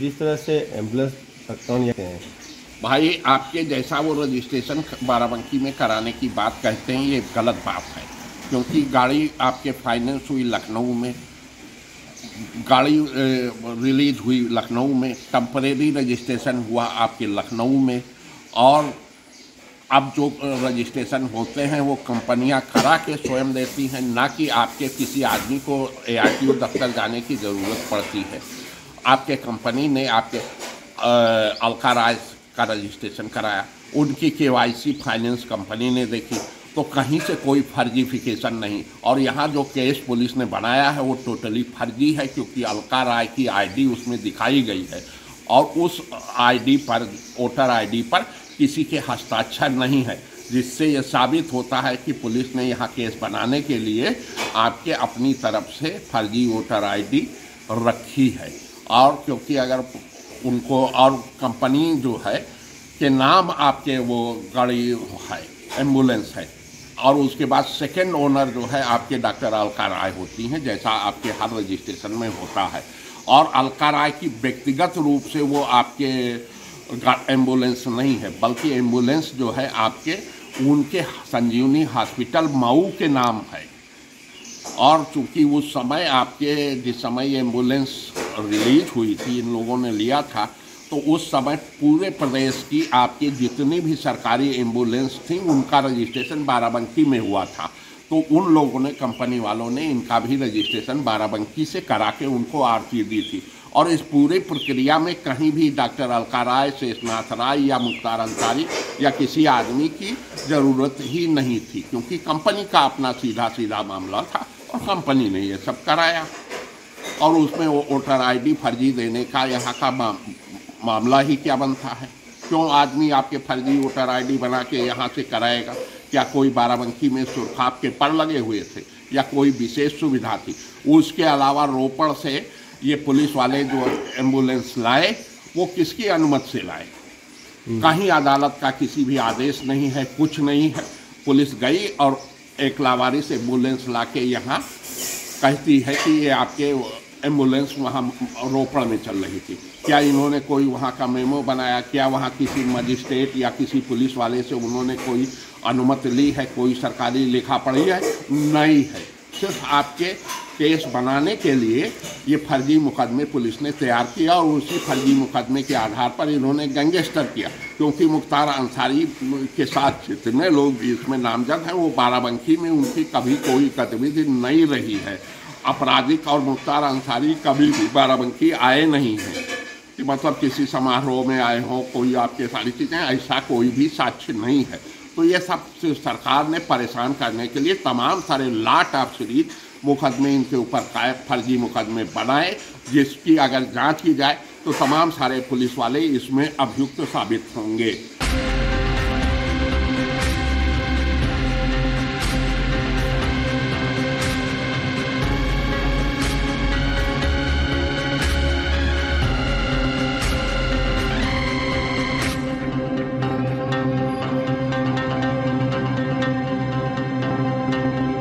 जिस तरह से एम्बुलेंस कहते हैं भाई, आपके जैसा वो रजिस्ट्रेशन बाराबंकी में कराने की बात कहते हैं, ये गलत बात है। क्योंकि गाड़ी आपके फाइनेंस हुई लखनऊ में, गाड़ी रिलीज हुई लखनऊ में, टेम्परेरी रजिस्ट्रेशन हुआ आपके लखनऊ में, और अब जो रजिस्ट्रेशन होते हैं वो कंपनियां करा के स्वयं देती हैं, ना कि आपके किसी आदमी को ARTO दफ्तर जाने की ज़रूरत पड़ती है। आपके कंपनी ने आपके अलका राय का रजिस्ट्रेशन कराया, उनकी KYC फाइनेंस कंपनी ने देखी, तो कहीं से कोई फर्जीफिकेशन नहीं। और यहाँ जो केस पुलिस ने बनाया है वो टोटली फर्जी है, क्योंकि अलका राय की ID उसमें दिखाई गई है और उस ID पर, वोटर ID पर किसी के हस्ताक्षर नहीं है, जिससे यह साबित होता है कि पुलिस ने यहाँ केस बनाने के लिए आपके अपनी तरफ से फर्जी वोटर ID रखी है। और क्योंकि अगर उनको और कंपनी जो है के नाम आपके वो गाड़ी है, एम्बुलेंस है, और उसके बाद सेकंड ओनर जो है आपके डॉक्टर अलका राय होती हैं, जैसा आपके हर रजिस्ट्रेशन में होता है। और अलका राय की व्यक्तिगत रूप से वो आपके एम्बुलेंस नहीं है, बल्कि एम्बुलेंस जो है आपके उनके संजीवनी हॉस्पिटल मऊ के नाम है। और चूँकि उस समय आपके जिस समय एम्बुलेंस रिलीज हुई थी, इन लोगों ने लिया था, तो उस समय पूरे प्रदेश की आपकी जितनी भी सरकारी एम्बुलेंस थी उनका रजिस्ट्रेशन बाराबंकी में हुआ था। तो उन लोगों ने, कंपनी वालों ने इनका भी रजिस्ट्रेशन बाराबंकी से करा के उनको RTO दी थी। और इस पूरी प्रक्रिया में कहीं भी डॉक्टर अलका राय, शेषनाथ राय या मुख्तार अंसारी या किसी आदमी की ज़रूरत ही नहीं थी, क्योंकि कंपनी का अपना सीधा सीधा मामला था और कंपनी ने ये सब कराया। और उसमें वोटर ID फर्जी देने का यहाँ का मामला ही क्या बनता है? क्यों आदमी आपके फर्जी वोटर ID बना के यहाँ से कराएगा? क्या कोई बाराबंकी में सुरखाब के पर लगे हुए थे या कोई विशेष सुविधा थी? उसके अलावा रोपड़ से ये पुलिस वाले जो एम्बुलेंस लाए वो किसकी अनुमति से लाए? कहीं अदालत का किसी भी आदेश नहीं है, कुछ नहीं है। पुलिस गई और एक लावारिस एम्बुलेंस ला के यहाँ कहती है कि ये आपके एम्बुलेंस वहाँ रोपड़ में चल रही थी। क्या इन्होंने कोई वहाँ का मेमो बनाया? क्या वहाँ किसी मजिस्ट्रेट या किसी पुलिस वाले से उन्होंने कोई अनुमति ली है? कोई सरकारी लिखा पढ़ी है? नहीं है। सिर्फ आपके केस बनाने के लिए ये फर्जी मुकदमे पुलिस ने तैयार किया और उसी फर्जी मुकदमे के आधार पर इन्होंने गैंगस्टर किया। क्योंकि मुख्तार अंसारी के साथ जितने लोग इसमें नामजद हैं वो बाराबंकी में उनकी कभी कोई गतिविधि नहीं रही है आपराधिक, और मुख्तार अंसारी कभी भी बाराबंकी आए नहीं हैं कि मतलब किसी समारोह में आए हों, कोई आपके सारी चीज़ें, ऐसा कोई भी साक्ष्य नहीं है। तो ये सब सरकार ने परेशान करने के लिए तमाम सारे लाट ऑफ सीरीज मुकदमे इनके ऊपर फर्जी मुकदमे बनाए, जिसकी अगर जांच की जाए तो तमाम सारे पुलिस वाले इसमें अभियुक्त साबित होंगे।